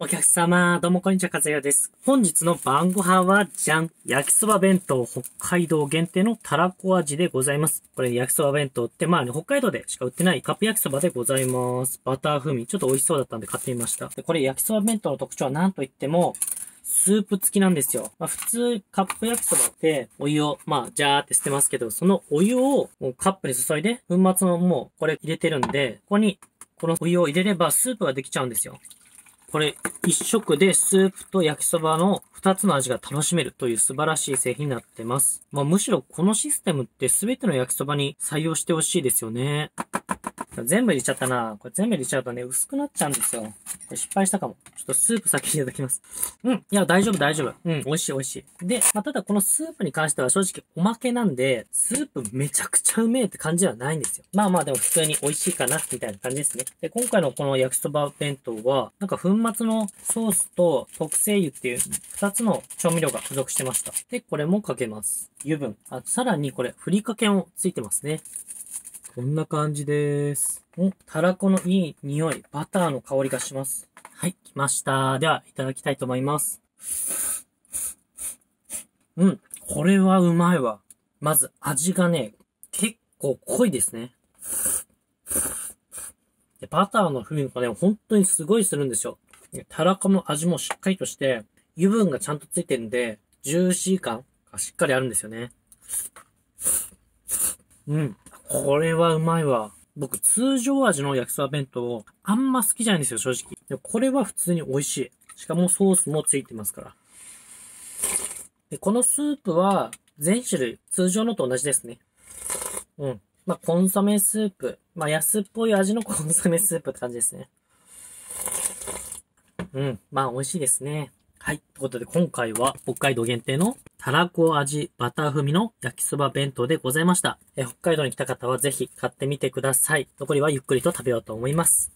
お客様、どうもこんにちは、かずやです。本日の晩ご飯は、じゃん！焼きそば弁当、北海道限定のたらこ味でございます。これ、焼きそば弁当って、まあね、北海道でしか売ってないカップ焼きそばでございます。バター風味、ちょっと美味しそうだったんで買ってみました。で、これ、焼きそば弁当の特徴は何と言っても、スープ付きなんですよ。まあ、普通、カップ焼きそばって、お湯を、まあ、ジャーって捨てますけど、そのお湯を、もうカップに注いで、粉末のもう、これ入れてるんで、ここに、このお湯を入れれば、スープができちゃうんですよ。これ、一食でスープと焼きそばの二つの味が楽しめるという素晴らしい製品になってます。まあ、むしろこのシステムって全ての焼きそばに採用してほしいですよね。全部入れちゃったな。これ全部入れちゃうとね、薄くなっちゃうんですよ。これ失敗したかも。ちょっとスープ先にいただきます。うん。いや、大丈夫、大丈夫。うん、美味しい、美味しい。で、まあ、ただこのスープに関しては正直おまけなんで、スープめちゃくちゃうめえって感じではないんですよ。まあまあ、でも普通に美味しいかな、みたいな感じですね。で、今回のこの焼きそば弁当は、なんか粉末のソースと特製油っていう二つの調味料が付属してました。で、これもかけます。油分。あ、さらにこれ、ふりかけもついてますね。こんな感じです。お、たらこのいい匂い、バターの香りがします。はい、来ました。では、いただきたいと思います。うん、これはうまいわ。まず、味がね、結構濃いですね。でバターの風味がね、本当にすごいするんですよ。たらこの味もしっかりとして、油分がちゃんとついてるんで、ジューシー感がしっかりあるんですよね。うん。これはうまいわ。僕、通常味の焼きそば弁当、あんま好きじゃないんですよ、正直。でこれは普通に美味しい。しかもソースもついてますから。でこのスープは、全種類、通常のと同じですね。うん。まあ、コンソメスープ。まあ、安っぽい味のコンソメスープって感じですね。うん。まあ、美味しいですね。はい。ということで、今回は北海道限定のたらこ味バター風味の焼きそば弁当でございました。北海道に来た方はぜひ買ってみてください。残りはゆっくりと食べようと思います。